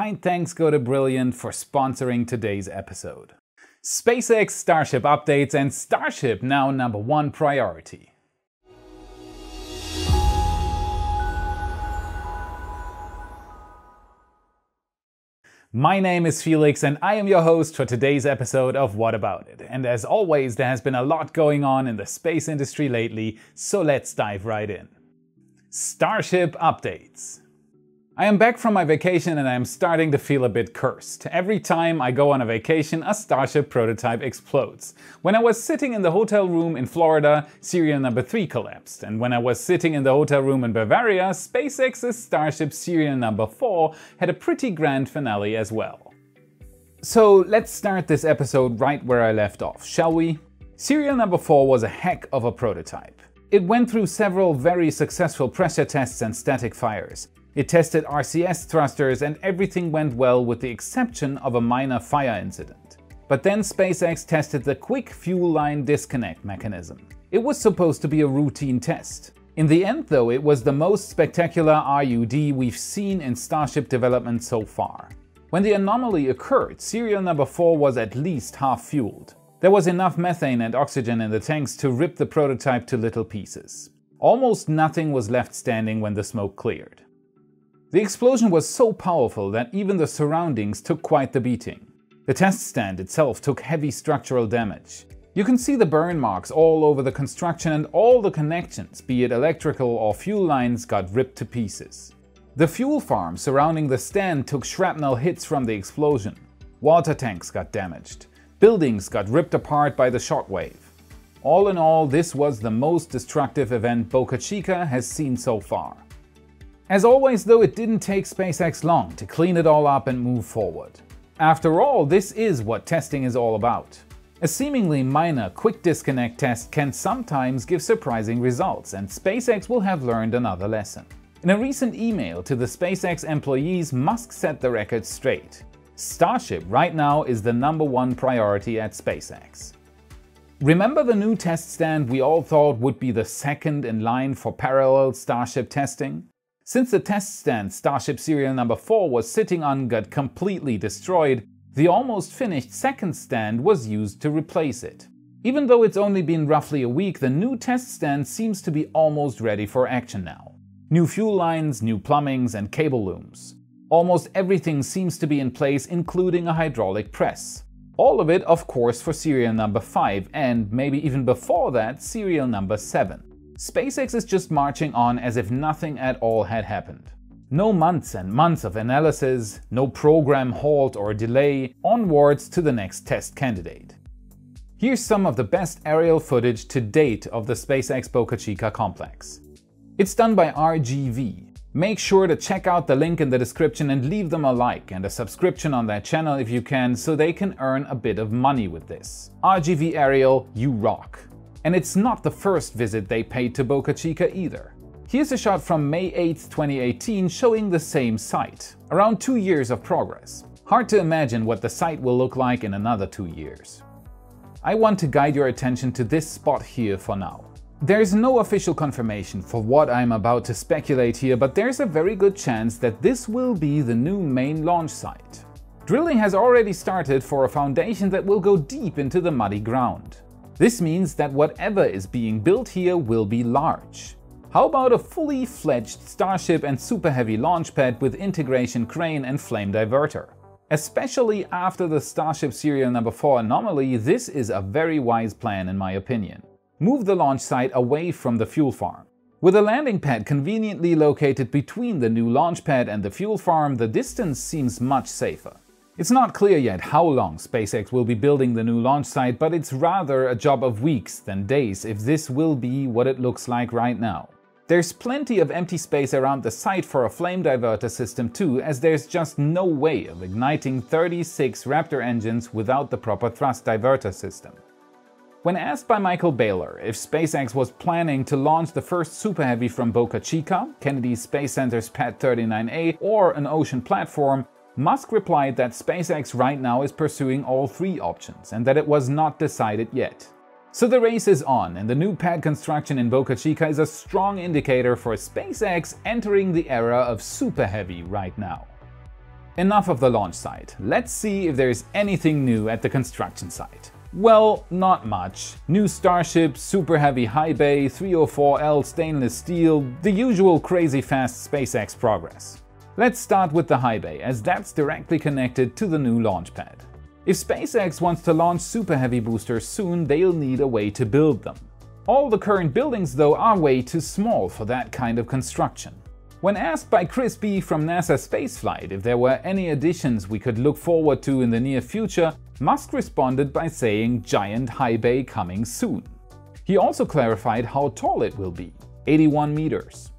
kind thanks go to Brilliant for sponsoring today's episode. SpaceX Starship updates and Starship now #1 priority. My name is Felix and I am your host for today's episode of What About It. And as always, there has been a lot going on in the space industry lately, so let's dive right in. Starship updates. I am back from my vacation and I am starting to feel a bit cursed. Every time I go on a vacation, a Starship prototype explodes. When I was sitting in the hotel room in Florida, Serial Number 3 collapsed. And when I was sitting in the hotel room in Bavaria, SpaceX's Starship Serial Number 4 had a pretty grand finale as well. So let's start this episode right where I left off, shall we? Serial Number 4 was a heck of a prototype. It went through several very successful pressure tests and static fires. It tested RCS thrusters and everything went well with the exception of a minor fire incident. But then SpaceX tested the quick fuel line disconnect mechanism. It was supposed to be a routine test. In the end though, it was the most spectacular RUD we've seen in Starship development so far. When the anomaly occurred, Serial Number 4 was at least half fueled. There was enough methane and oxygen in the tanks to rip the prototype to little pieces. Almost nothing was left standing when the smoke cleared. The explosion was so powerful that even the surroundings took quite the beating. The test stand itself took heavy structural damage. You can see the burn marks all over the construction and all the connections, be it electrical or fuel lines, got ripped to pieces. The fuel farm surrounding the stand took shrapnel hits from the explosion. Water tanks got damaged. Buildings got ripped apart by the shockwave. All in all, this was the most destructive event Boca Chica has seen so far. As always though, it didn't take SpaceX long to clean it all up and move forward. After all, this is what testing is all about. A seemingly minor quick disconnect test can sometimes give surprising results, and SpaceX will have learned another lesson. In a recent email to the SpaceX employees, Musk set the record straight. Starship right now is the #1 priority at SpaceX. Remember the new test stand we all thought would be the second in line for parallel Starship testing? Since the test stand Starship Serial Number 4 was sitting on got completely destroyed, the almost finished second stand was used to replace it. Even though it's only been roughly a week, the new test stand seems to be almost ready for action now. New fuel lines, new plumbings and cable looms. Almost everything seems to be in place, including a hydraulic press. All of it, of course, for Serial Number 5 and, maybe even before that, Serial Number 7. SpaceX is just marching on as if nothing at all had happened. No months and months of analysis, no program halt or delay, onwards to the next test candidate. Here's some of the best aerial footage to date of the SpaceX Boca Chica complex. It's done by RGV. Make sure to check out the link in the description and leave them a like and a subscription on their channel if you can, so they can earn a bit of money with this. RGV Aerial, you rock. And it's not the first visit they paid to Boca Chica either. Here's a shot from May 8, 2018 showing the same site. Around 2 years of progress. Hard to imagine what the site will look like in another 2 years. I want to guide your attention to this spot here for now. There's no official confirmation for what I'm about to speculate here, but there's a very good chance that this will be the new main launch site. Drilling has already started for a foundation that will go deep into the muddy ground. This means that whatever is being built here will be large. How about a fully fledged Starship and Super Heavy launch pad with integration crane and flame diverter? Especially after the Starship Serial Number 4 anomaly, this is a very wise plan in my opinion. Move the launch site away from the fuel farm. With a landing pad conveniently located between the new launch pad and the fuel farm, the distance seems much safer. It's not clear yet how long SpaceX will be building the new launch site, but it's rather a job of weeks than days if this will be what it looks like right now. There's plenty of empty space around the site for a flame diverter system too, as there's just no way of igniting 36 Raptor engines without the proper thrust diverter system. When asked by Michael Baylor if SpaceX was planning to launch the first Super Heavy from Boca Chica, Kennedy Space Center's Pad 39A, or an ocean platform, Musk replied that SpaceX right now is pursuing all three options and that it was not decided yet. So the race is on, and the new pad construction in Boca Chica is a strong indicator for SpaceX entering the era of Super Heavy right now. Enough of the launch site, let's see if there is anything new at the construction site. Well, not much. New Starship, Super Heavy high bay, 304L stainless steel, the usual crazy fast SpaceX progress. Let's start with the high bay, as that's directly connected to the new launch pad. If SpaceX wants to launch Super Heavy boosters soon, they'll need a way to build them. All the current buildings, though, are way too small for that kind of construction. When asked by Chris B. from NASA Spaceflight if there were any additions we could look forward to in the near future, Musk responded by saying giant high bay coming soon. He also clarified how tall it will be, 81 meters.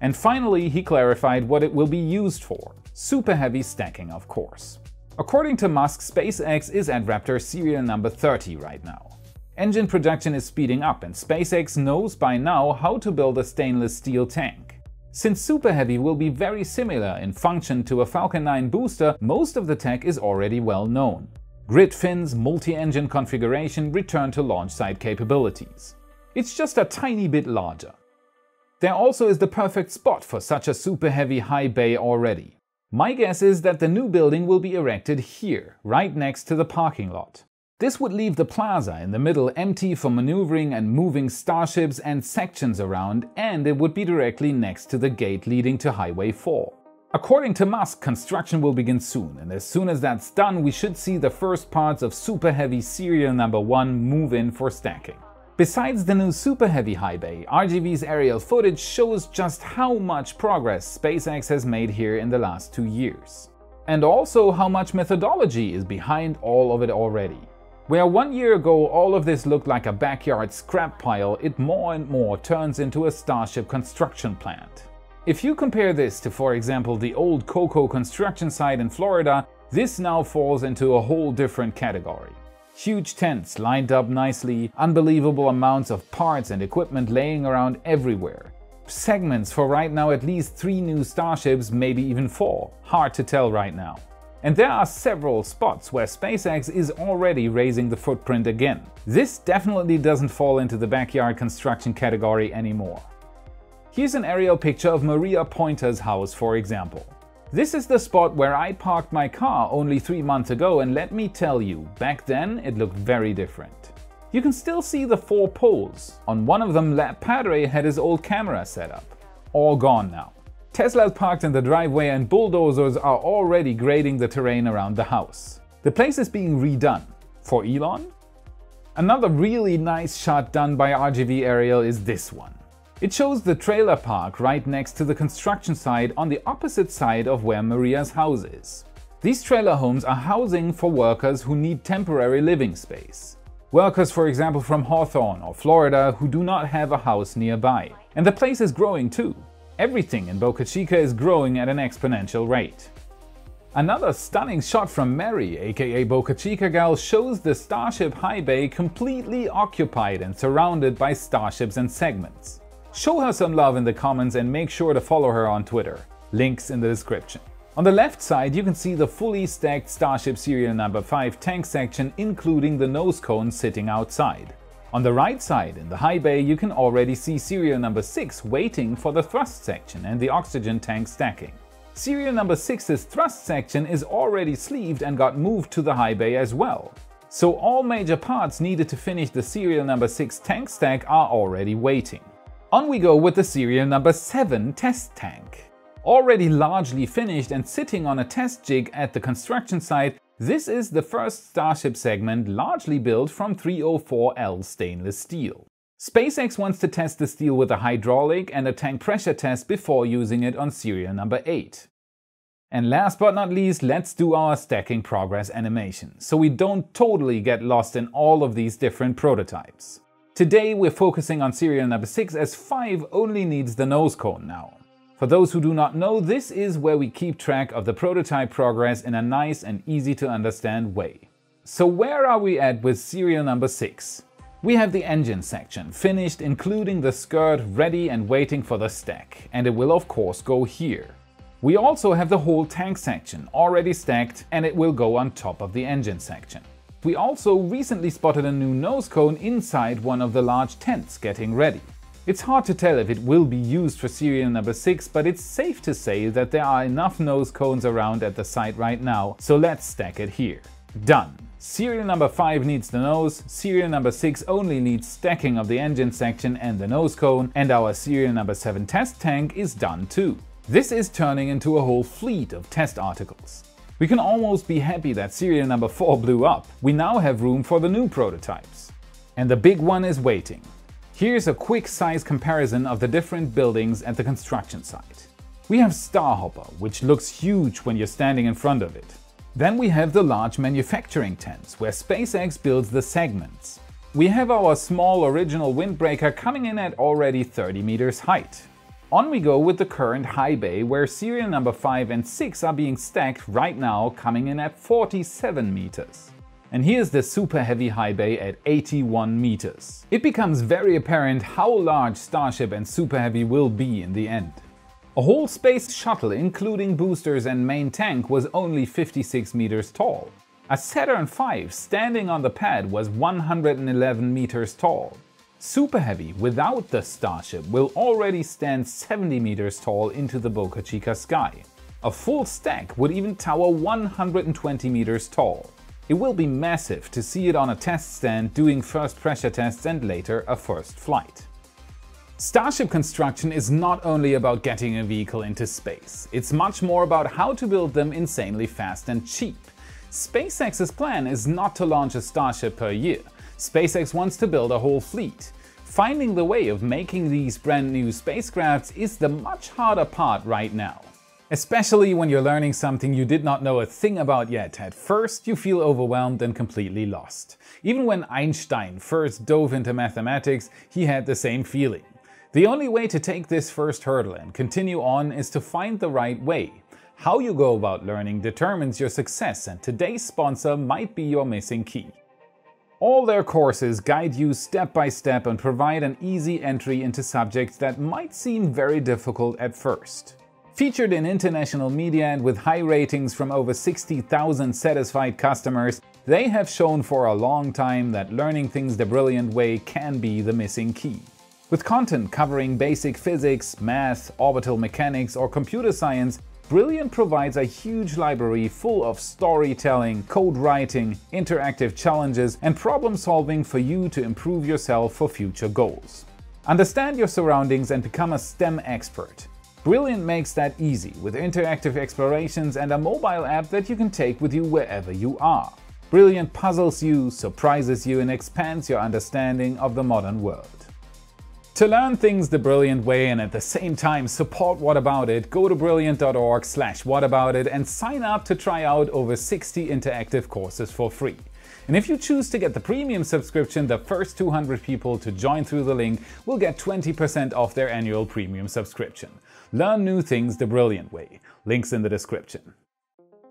And finally, he clarified what it will be used for, Super Heavy stacking, of course. According to Musk, SpaceX is at Raptor serial number 30 right now. Engine production is speeding up, and SpaceX knows by now how to build a stainless steel tank. Since Super Heavy will be very similar in function to a Falcon 9 booster, most of the tech is already well known. Grid fins, multi-engine configuration, return to launch site capabilities. It's just a tiny bit larger. There also is the perfect spot for such a Super Heavy high bay already. My guess is that the new building will be erected here, right next to the parking lot. This would leave the plaza in the middle empty for maneuvering and moving Starships and sections around, and it would be directly next to the gate leading to Highway 4. According to Musk, construction will begin soon, and as soon as that's done, we should see the first parts of Super Heavy serial number 1 move in for stacking. Besides the new Super Heavy high bay, RGV's aerial footage shows just how much progress SpaceX has made here in the last 2 years. And also how much methodology is behind all of it already. Where 1 year ago all of this looked like a backyard scrap pile, it more and more turns into a Starship construction plant. If you compare this to, for example, the old Coca construction site in Florida, this now falls into a whole different category. Huge tents lined up nicely, unbelievable amounts of parts and equipment laying around everywhere. Segments for right now at least 3 new Starships, maybe even 4, hard to tell right now. And there are several spots where SpaceX is already raising the footprint again. This definitely doesn't fall into the backyard construction category anymore. Here's an aerial picture of Maria Poynter's house, for example. This is the spot where I parked my car only 3 months ago, and let me tell you, back then it looked very different. You can still see the 4 poles. On one of them, Lab Padre had his old camera set up. All gone now. Teslas parked in the driveway and bulldozers are already grading the terrain around the house. The place is being redone. For Elon? Another really nice shot done by RGV Aerial is this one. It shows the trailer park right next to the construction site on the opposite side of where Maria's house is. These trailer homes are housing for workers who need temporary living space. Workers, for example, from Hawthorne or Florida who do not have a house nearby. And the place is growing too. Everything in Boca Chica is growing at an exponential rate. Another stunning shot from Mary, aka Boca Chica Gal, shows the Starship high bay completely occupied and surrounded by Starships and segments. Show her some love in the comments and make sure to follow her on Twitter. Links in the description. On the left side you can see the fully stacked Starship serial number 5 tank section, including the nose cone sitting outside. On the right side, in the high bay, you can already see serial number 6 waiting for the thrust section and the oxygen tank stacking. Serial number 6's thrust section is already sleeved and got moved to the high bay as well. So all major parts needed to finish the serial number 6 tank stack are already waiting. On we go with the serial number 7 test tank. Already largely finished and sitting on a test jig at the construction site, this is the first Starship segment largely built from 304L stainless steel. SpaceX wants to test the steel with a hydraulic and a tank pressure test before using it on serial number 8. And last but not least, let's do our stacking progress animation, so we don't totally get lost in all of these different prototypes. Today we're focusing on serial number 6, as 5 only needs the nose cone now. For those who do not know, this is where we keep track of the prototype progress in a nice and easy to understand way. So where are we at with serial number 6? We have the engine section finished, including the skirt, ready and waiting for the stack, and it will of course go here. We also have the whole tank section already stacked, and it will go on top of the engine section. We also recently spotted a new nose cone inside one of the large tents getting ready. It's hard to tell if it will be used for serial number 6, but it's safe to say that there are enough nose cones around at the site right now, so let's stack it here. Done. Serial number 5 needs the nose, serial number 6 only needs stacking of the engine section and the nose cone, and our serial number 7 test tank is done too. This is turning into a whole fleet of test articles. We can almost be happy that serial number 4 blew up. We now have room for the new prototypes. And the big one is waiting. Here's a quick size comparison of the different buildings at the construction site. We have Starhopper, which looks huge when you're standing in front of it. Then we have the large manufacturing tents, where SpaceX builds the segments. We have our small original windbreaker coming in at already 30 meters height. On we go with the current high bay, where serial number 5 and 6 are being stacked right now, coming in at 47 meters. And here's the Super Heavy high bay at 81 meters. It becomes very apparent how large Starship and Super Heavy will be in the end. A whole space shuttle, including boosters and main tank, was only 56 meters tall. A Saturn V standing on the pad was 111 meters tall. Super Heavy without the Starship will already stand 70 meters tall into the Boca Chica sky. A full stack would even tower 120 meters tall. It will be massive to see it on a test stand doing first pressure tests and later a first flight. Starship construction is not only about getting a vehicle into space, it's much more about how to build them insanely fast and cheap. SpaceX's plan is not to launch a Starship per year. SpaceX wants to build a whole fleet. Finding the way of making these brand new spacecrafts is the much harder part right now. Especially when you're learning something you did not know a thing about yet. At first, you feel overwhelmed and completely lost. Even when Einstein first dove into mathematics, he had the same feeling. The only way to take this first hurdle and continue on is to find the right way. How you go about learning determines your success, and today's sponsor might be your missing key. All their courses guide you step by step and provide an easy entry into subjects that might seem very difficult at first. Featured in international media and with high ratings from over 60,000 satisfied customers, they have shown for a long time that learning things the brilliant way can be the missing key. With content covering basic physics, math, orbital mechanics, or computer science, Brilliant provides a huge library full of storytelling, code writing, interactive challenges, and problem solving for you to improve yourself for future goals. Understand your surroundings and become a STEM expert. Brilliant makes that easy with interactive explorations and a mobile app that you can take with you wherever you are. Brilliant puzzles you, surprises you, and expands your understanding of the modern world. To learn things the brilliant way and at the same time support What About It, go to brilliant.org/whataboutit and sign up to try out over 60 interactive courses for free. And if you choose to get the premium subscription, the first 200 people to join through the link will get 20% off their annual premium subscription. Learn new things the brilliant way. Links in the description.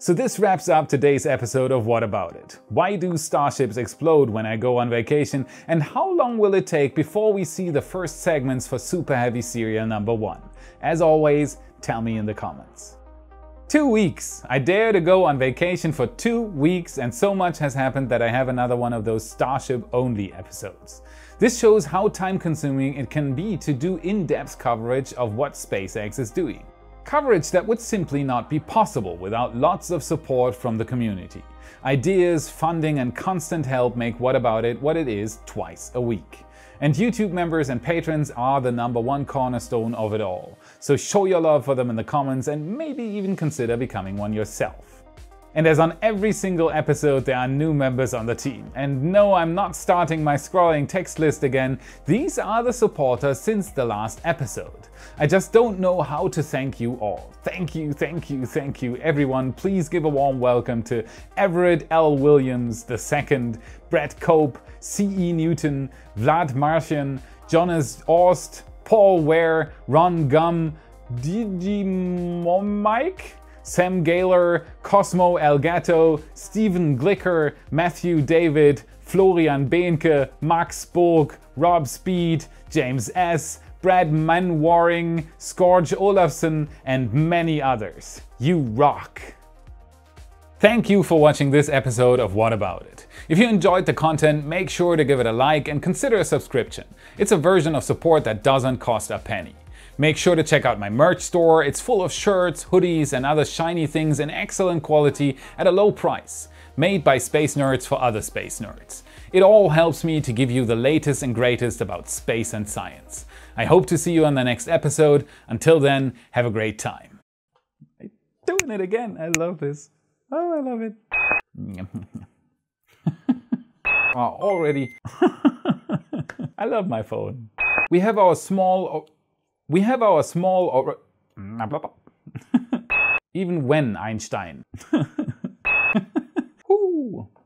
So this wraps up today's episode of What About It? Why do starships explode when I go on vacation? And how long will it take before we see the first segments for Super Heavy serial number 1? As always, tell me in the comments. 2 weeks! I dare to go on vacation for 2 weeks, and so much has happened that I have another one of those Starship-only episodes. This shows how time-consuming it can be to do in-depth coverage of what SpaceX is doing. Coverage that would simply not be possible without lots of support from the community. Ideas, funding, and constant help make What About It what it is twice a week. And YouTube members and patrons are the #1 cornerstone of it all. So show your love for them in the comments and maybe even consider becoming one yourself. And as on every single episode, there are new members on the team. And no, I'm not starting my scrolling text list again. These are the supporters since the last episode. I just don't know how to thank you all. Thank you, thank you, thank you, everyone. Please give a warm welcome to Everett L. Williams II, Brett Cope, C.E. Newton, Vlad Martian, Jonas Orst, Paul Ware, Ron Gum, Digimomike, Sam Gaylor, Cosmo Elgato, Steven Glicker, Matthew David, Florian Behnke, Max Borg, Rob Speed, James S., Brad Manwaring, Scourge Olafsson, and many others. You rock! Thank you for watching this episode of What About It. If you enjoyed the content, make sure to give it a like and consider a subscription. It's a version of support that doesn't cost a penny. Make sure to check out my merch store. It's full of shirts, hoodies and other shiny things in excellent quality at a low price. Made by space nerds for other space nerds. It all helps me to give you the latest and greatest about space and science. I hope to see you on the next episode. Until then, have a great time. I'm doing it again. I love this. Oh, I love it. Oh, already. I love my phone. We have our small... Even when Einstein.